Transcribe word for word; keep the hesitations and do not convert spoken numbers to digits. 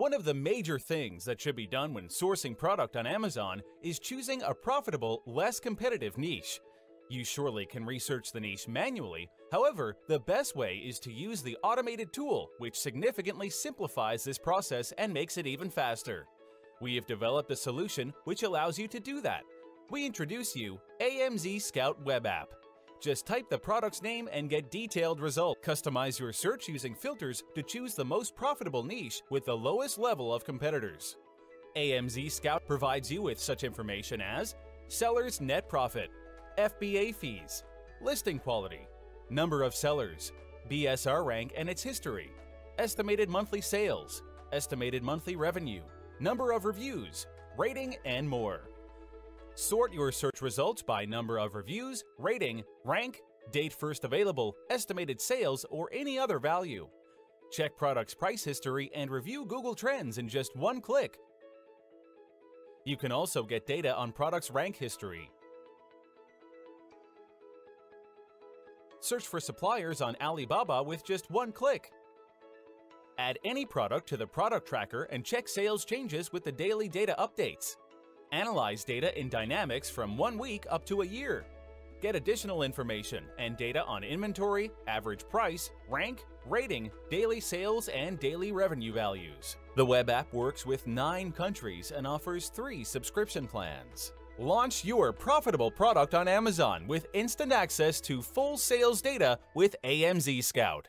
One of the major things that should be done when sourcing product on Amazon is choosing a profitable, less competitive niche. You surely can research the niche manually, however, the best way is to use the automated tool, which significantly simplifies this process and makes it even faster. We have developed a solution which allows you to do that. We introduce you AMZScout web app. Just type the product's name and get detailed results. Customize your search using filters to choose the most profitable niche with the lowest level of competitors. AMZScout provides you with such information as seller's net profit, F B A fees, listing quality, number of sellers, B S R rank and its history, estimated monthly sales, estimated monthly revenue, number of reviews, rating, and more. Sort your search results by number of reviews, rating, rank, date first available, estimated sales, or any other value. Check product's price history and review Google Trends in just one click. You can also get data on product's rank history. Search for suppliers on Alibaba with just one click. Add any product to the product tracker and check sales changes with the daily data updates. Analyze data in dynamics from one week up to a year. Get additional information and data on inventory, average price, rank, rating, daily sales, and daily revenue values. The web app works with nine countries and offers three subscription plans. Launch your profitable product on Amazon with instant access to full sales data with AMZScout.